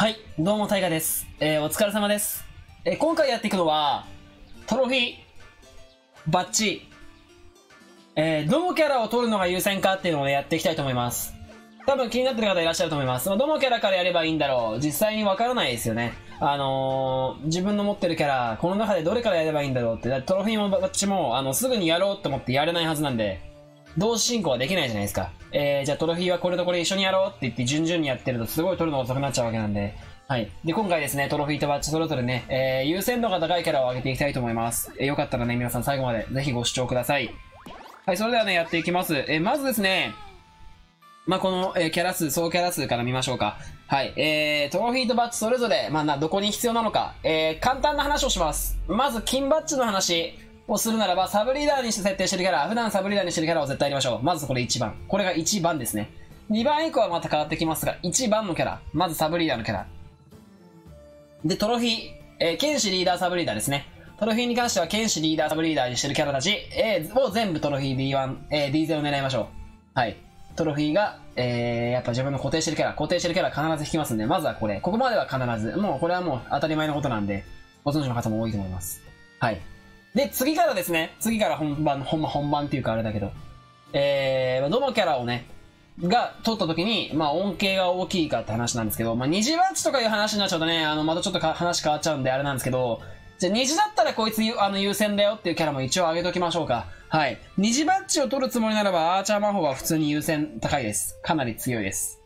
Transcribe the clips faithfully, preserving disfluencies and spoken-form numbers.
はい、どうもタイガです。えー、お疲れ様です。えー、今回やっていくのはトロフィーバッジ、えー、どのキャラを取るのが優先かっていうのを、ね、やっていきたいと思います。多分気になってる方いらっしゃると思います。まあ、どのキャラからやればいいんだろう、実際にわからないですよね。あのー、自分の持ってるキャラこの中でどれからやればいいんだろうって。だってトロフィーもバッジもあのすぐにやろうと思ってやれないはずなんで、同時進行はできないじゃないですか。えー、じゃあトロフィーはこれとこれ一緒にやろうって言って順々にやってるとすごい取るの遅くなっちゃうわけなんで、はい。で、今回ですね、トロフィーとバッジそれぞれね、えー、優先度が高いキャラを上げていきたいと思います。えー、よかったらね、皆さん最後までぜひご視聴ください。はい、それではね、やっていきます。えー、まずですね、まあ、この、えー、キャラ数、総キャラ数から見ましょうか。はい。えー、トロフィーとバッジそれぞれ、まあ、な、どこに必要なのか、えー、簡単な話をします。まず、金バッジの話。をするならば、サブリーダーにして設定してるキャラ、普段サブリーダーにしてるキャラを絶対やりましょう。まずこれいちばん。これがいちばんですね。にばん以降はまた変わってきますが、いちばんのキャラ。まずサブリーダーのキャラ。で、トロフィー、えー、剣士リーダーサブリーダーですね。トロフィーに関しては剣士リーダーサブリーダーにしてるキャラたち、えー、を全部トロフィー ディーワン、えー、ディーゼロ 狙いましょう。はい。トロフィーが、えー、やっぱ自分の固定してるキャラ、固定してるキャラ必ず引きますんで、まずはこれ。ここまでは必ず。もうこれはもう当たり前のことなんで、ご存知の方も多いと思います。はい。で、次からですね、次から本番、ほんま本番っていうかあれだけど、えー、どのキャラをね、が取った時に、まあ恩恵が大きいかって話なんですけど、まあ虹バッジとかいう話になっちゃうとね、あの、またちょっと話変わっちゃうんであれなんですけど、じゃあ虹だったらこいつあの優先だよっていうキャラも一応上げときましょうか。はい。虹バッジを取るつもりならば、アーチャー魔法は普通に優先高いです。かなり強いです。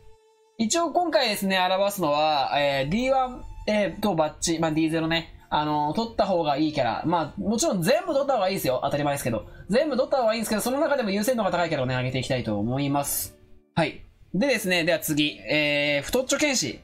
一応今回ですね、表すのは、えー、ディーワン、えー、とバッジ、まあ ディーゼロ ね。あの、取った方がいいキャラ。まあ、もちろん全部取った方がいいですよ。当たり前ですけど。全部取った方がいいんですけど、その中でも優先度が高いキャラをね、上げていきたいと思います。はい。でですね、では次。えー、太っちょ剣士。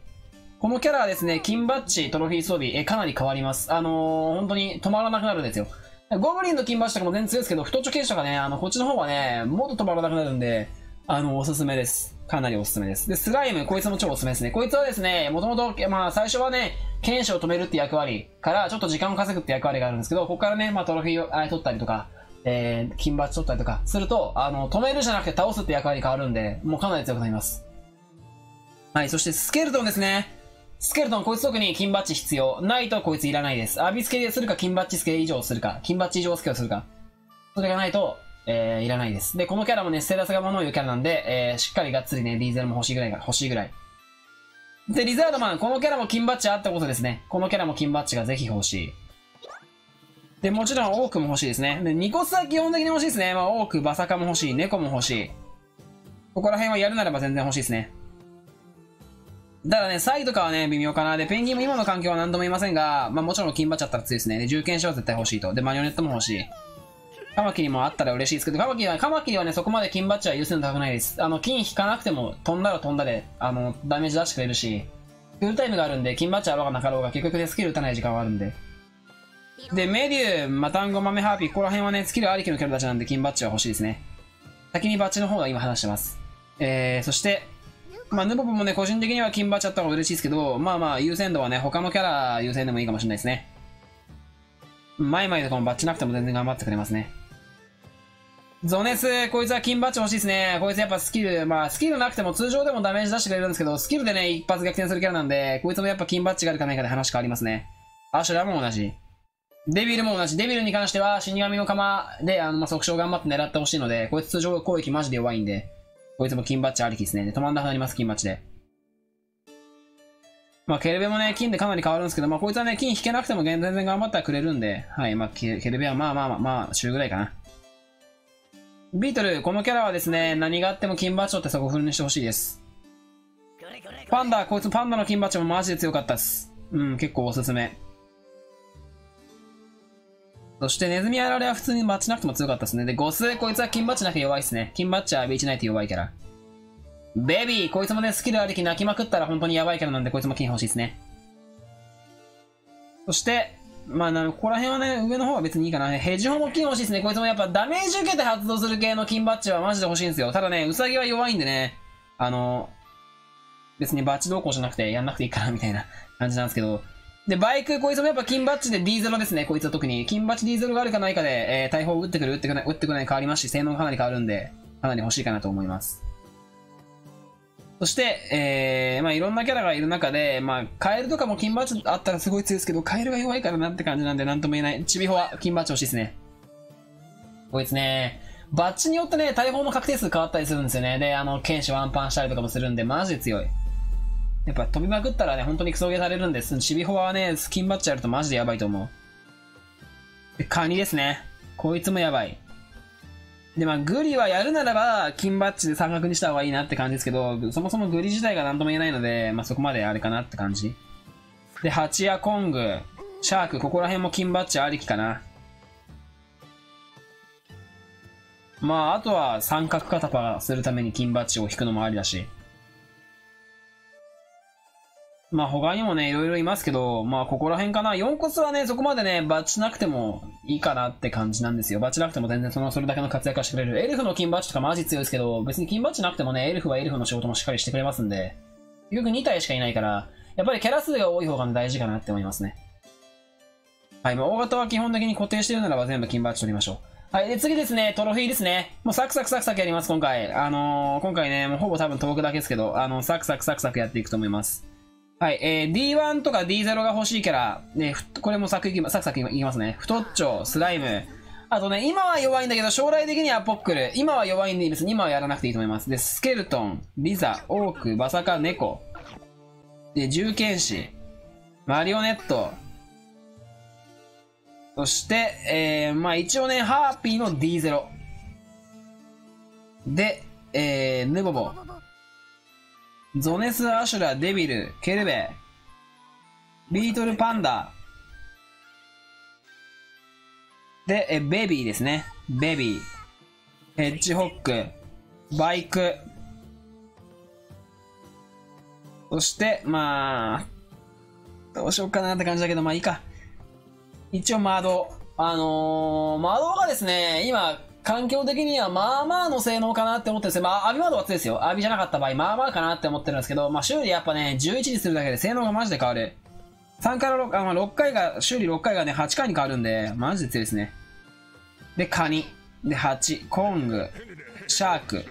このキャラはですね、金バッジ、トロフィー装備、えー、かなり変わります。あのー、本当に止まらなくなるんですよ。ゴブリンの金バッジとかも全然強いですけど、太っちょ剣士とかね、あの、こっちの方はね、もっと止まらなくなるんで、あの、おすすめです。かなりおすすめです。で、スライム、こいつも超おすすめですね。こいつはですね、もともと、まあ、最初はね、剣士を止めるって役割から、ちょっと時間を稼ぐって役割があるんですけど、ここからね、まあ、トロフィーをあ取ったりとか、えー、金バッジ取ったりとか、すると、あの、止めるじゃなくて倒すって役割に変わるんで、もうかなり強くなります。はい、そしてスケルトンですね。スケルトン、こいつ特に金バッジ必要。ないとこいついらないです。アビスケするか、金バッジスケ以上するか、金バッジ以上スケをするか。それがないと、えー、いらないです。で、このキャラもね、ステータスがものを言うキャラなんで、えー、しっかりがっつりね、ディーゼロも欲しいぐらいが、欲しいぐらい。で、リザードマン、このキャラも金バッジあったことですね。このキャラも金バッジがぜひ欲しい。で、もちろんオークも欲しいですね。で、ニコスは基本的に欲しいですね。まあ、オーク、バサカも欲しい、猫も欲しい。ここら辺はやるならば全然欲しいですね。ただね、サイとかはね、微妙かな。で、ペンギンも今の環境は何とも言いませんが、まあもちろん金バッジあったら強いですね。で、銃剣士は絶対欲しいと。で、マリオネットも欲しい。カマキリもあったら嬉しいですけど、カマキリは、カマキリはね、そこまで金バッジは優先度高くないです。あの、金引かなくても、飛んだら飛んだで、あの、ダメージ出してくれるし、スキルタイムがあるんで、金バッジあろうがなかろうが、結局でスキル打たない時間はあるんで。で、メデュー、マタンゴ、マメハーピー、ここら辺はね、スキルありきのキャラたちなんで、金バッジは欲しいですね。先にバッジの方が今話してます。えー、そして、まあ、ヌポポもね、個人的には金バッジあった方が嬉しいですけど、まあまあ、優先度はね、他のキャラ優先でもいいかもしれないですね。マイマイとかもバッジなくても全然頑張ってくれますね。ゾネス、こいつは金バッジ欲しいですね。こいつやっぱスキル、まあスキルなくても通常でもダメージ出してくれるんですけど、スキルでね、一発逆転するキャラなんで、こいつもやっぱ金バッジがあるかないかで話変わりますね。アシュラも同じ。デビルも同じ。デビルに関しては死神の釜で、あの、まあ、即勝頑張って狙ってほしいので、こいつ通常攻撃マジで弱いんで、こいつも金バッジありきですね。で、止まんなくなります、金バッジで。まあケルベもね、金でかなり変わるんですけど、まあこいつはね、金引けなくても全然頑張ったらくれるんで、はい、まあケルベはまあまあまあ、まあ、週ぐらいかな。ビートル、このキャラはですね、何があっても金バッジをってそこフルにしてほしいです。パンダ、こいつパンダの金バッジもマジで強かったっす。うん、結構おすすめ。そしてネズミアラレは普通にバッジなくても強かったっすね。で、ゴス、こいつは金バッジなくて弱いっすね。金バッジは アールビーいち ないと弱いキャラ。ベビー、こいつもね、スキルありき泣きまくったら本当にやばいキャラなんで、こいつも金欲しいっすね。そして、まあ、ここら辺はね、上の方は別にいいかな。ヘジホも金欲しいですね。こいつもやっぱダメージ受けて発動する系の金バッジはマジで欲しいんですよ。ただね、ウサギは弱いんでね、あの、別にバッジ動向じゃなくてやんなくていいかなみたいな感じなんですけど。で、バイク、こいつもやっぱ金バッジで ディーゼロ ですね。こいつは特に。金バッジ ディーゼロ があるかないかで、えー、大砲を打ってくる、打ってくない、打ってくない変わりますし、性能がかなり変わるんで、かなり欲しいかなと思います。そして、えー、まあいろんなキャラがいる中で、まあカエルとかも金バーチあったらすごい強いですけど、カエルが弱いからなって感じなんでなんとも言えない。チビホは金バーチ欲しいですね。こいつね、バッチによってね、大砲の確定数変わったりするんですよね。で、あの、剣士ワンパンしたりとかもするんで、マジで強い。やっぱ飛びまくったらね、本当にクソゲーされるんです。チビホはね、スキンバッチやるとマジでやばいと思う。で、カニですね。こいつもやばい。で、まあ、グリはやるならば、金バッチで三角にした方がいいなって感じですけど、そもそもグリ自体が何とも言えないので、まあ、そこまであれかなって感じ。で、ハチやコング、シャーク、ここら辺も金バッチありきかな。まあ、あとは三角カタパするために金バッジを引くのもありだし。まあ、他にもね、いろいろいますけど、まあ、ここら辺かな。よんコスはね、そこまでね、バッジなくてもいいかなって感じなんですよ。バッジなくても全然その、それだけの活躍はしてくれる。エルフの金バッジとかマジ強いですけど、別に金バッジなくてもね、エルフはエルフの仕事もしっかりしてくれますんで、結局に体しかいないから、やっぱりキャラ数が多い方が大事かなって思いますね。はい、まあ、大型は基本的に固定してるならば全部金バッジ取りましょう。はい。で、次ですね、トロフィーですね。もうサクサクサクサクやります、今回。あのー、今回ね、もうほぼ多分遠くだけですけど、あの、サクサクサクサクやっていくと思います。はい。えー、ディーワン とか ディーゼロ が欲しいキャラ。ね、これもサクいきま、サクサクいきますね。太っちょ、スライム。あとね、今は弱いんだけど、将来的にはポックル。今は弱いんでいいです。今はやらなくていいと思います。で、スケルトン、リザ、オーク、バサカ、猫。で、獣剣士、マリオネット。そして、えー、まあ一応ね、ハーピーの ディーゼロ。で、えー、ヌボボ。ゾネス、アシュラ、デビル、ケルベ。ビートル、パンダ。で、えー、ベビーですね。ベビー。ヘッジホック。バイク。そして、まあ、どうしようかなって感じだけど、まあいいか。一応、魔導。あのー、魔導がですね、今、環境的にはまあまあの性能かなって思ってるんですよ。まあ、アビ魔導は強いですよ。アビじゃなかった場合、まあまあかなって思ってるんですけど、まあ、修理やっぱね、じゅういちにするだけで性能がマジで変わる。さんからろく、あ、まあ、ろっかいが、修理ろっかいがね、はっかいに変わるんで、マジで強いですね。で、カニ。で、ハチ。コング。シャーク。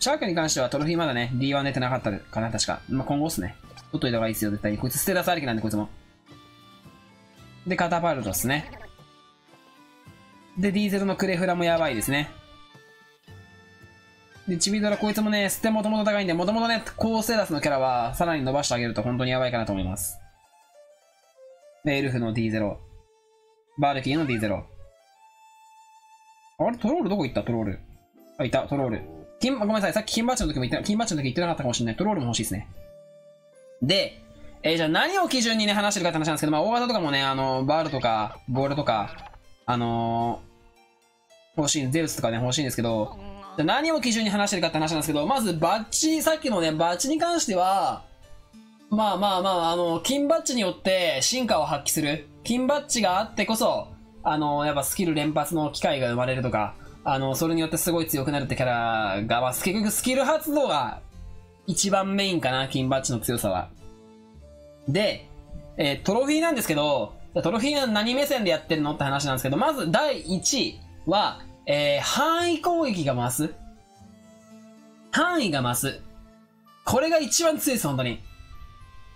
シャークに関してはトロフィーまだね、ディーワン 出てなかったかな、確か。まあ、今後っすね。取っといた方がいいですよ、絶対に。こいつ捨て出されきなんで、こいつも。で、カタパルトですね。で、ディーゼルのクレフラもやばいですね。で、チビドラ、こいつもね、捨てもともと高いんで、もともとね、高ステータスのキャラは、さらに伸ばしてあげると本当にやばいかなと思います。で、エルフの ディーゼロ。バルキーの ディーゼロ。あれ、トロールどこ行ったトロール。あ、いた、トロール。金、ごめんなさい、さっき金バッチの時も言って、金バッチの時言ってなかったかもしれない。トロールも欲しいですね。で、えー、じゃあ何を基準にね、話してるかって話なんですけど、まあ、大型とかもね、あの、バールとか、ボールとか、あのー、欲しい、ゼウスとかね、欲しいんですけど、じゃあ何を基準に話してるかって話なんですけど、まずバッチ、さっきのね、バッチに関しては、まあまあまあ、あの、金バッチによって進化を発揮する。金バッチがあってこそ、あのー、やっぱスキル連発の機会が生まれるとか、あのー、それによってすごい強くなるってキャラが、まあ、結局スキル発動が一番メインかな、金バッチの強さは。で、えー、トロフィーなんですけど、トロフィーは何目線でやってるのって話なんですけど、まずだいいちいは、えー、範囲攻撃が増す。範囲が増す。これが一番強いです、本当に。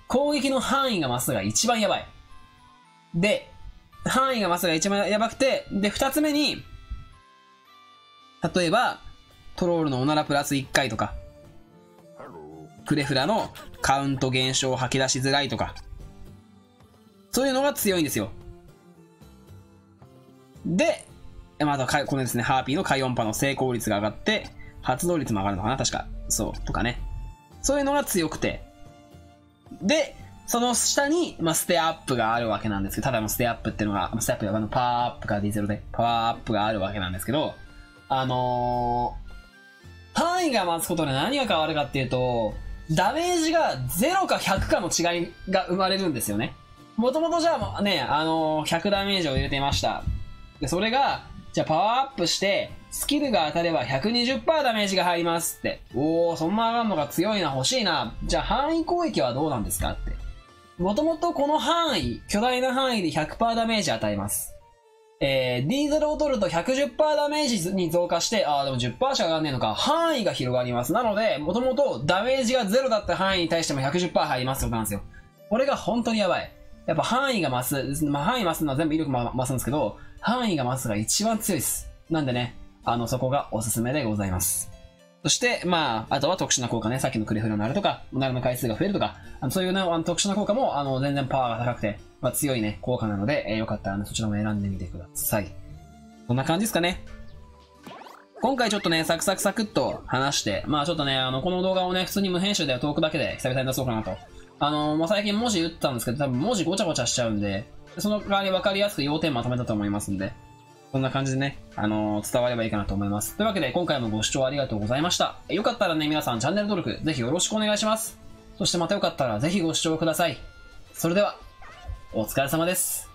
攻撃の範囲が増すが一番やばい。で、範囲が増すが一番やばくて、で、二つ目に、例えば、トロールのおならプラスいっかいとか、クレフラのカウント減少を吐き出しづらいとか、そういうのが強いんですよ。で、また、このですね、ハーピーの開音波の成功率が上がって、発動率も上がるのかな、確か。そう、とかね。そういうのが強くて。で、その下に、まあ、ステアップがあるわけなんですけど、ただのステアップっていうのが、ステアップ、あの、パワーアップか ディーゼロ で、パワーアップがあるわけなんですけど、あのー、範囲が増すことで何が変わるかっていうと、ダメージがゼロかひゃくかの違いが生まれるんですよね。もともとじゃあね、あのー、ひゃくダメージを入れていました。で、それが、じゃあパワーアップして、スキルが当たれば ひゃくにじゅうパーセント ダメージが入りますって。おー、そんな上がるのが強いな、欲しいな。じゃあ範囲攻撃はどうなんですかって。もともとこの範囲、巨大な範囲で ひゃくパーセント ダメージ与えます。えー、ディーゼルを取ると ひゃくじゅっパーセント ダメージに増加して、ああ、でも じゅっパーセント しか上がんねえのか、範囲が広がります。なので、もともとダメージがゼロだった範囲に対しても ひゃくじゅっパーセント 入りますってことなんですよ。これが本当にやばい。やっぱ範囲が増す、まあ、範囲増すのは全部威力も増すんですけど、範囲が増すが一番強いです。なんでね、あの、そこがおすすめでございます。そして、まあ、あとは特殊な効果ね、さっきのクリフルになるとか、おなるの回数が増えるとか、あのそういう、ね、あの特殊な効果も、あの、全然パワーが高くて、まあ、強いね、効果なので、えー、よかったら、ね、そちらも選んでみてください。こんな感じですかね。今回ちょっとね、サクサクサクっと話して、まあちょっとね、あの、この動画をね、普通に無編集でトークだけで久々に出そうかなと。あの、まあ、最近文字打ったんですけど、多分文字ごちゃごちゃしちゃうんで、その代わり分かりやすく要点まとめたと思いますんで。こんな感じでね、あのー、伝わればいいかなと思います。というわけで、今回もご視聴ありがとうございました。よかったらね、皆さんチャンネル登録、ぜひよろしくお願いします。そしてまたよかったら、ぜひご視聴ください。それでは、お疲れ様です。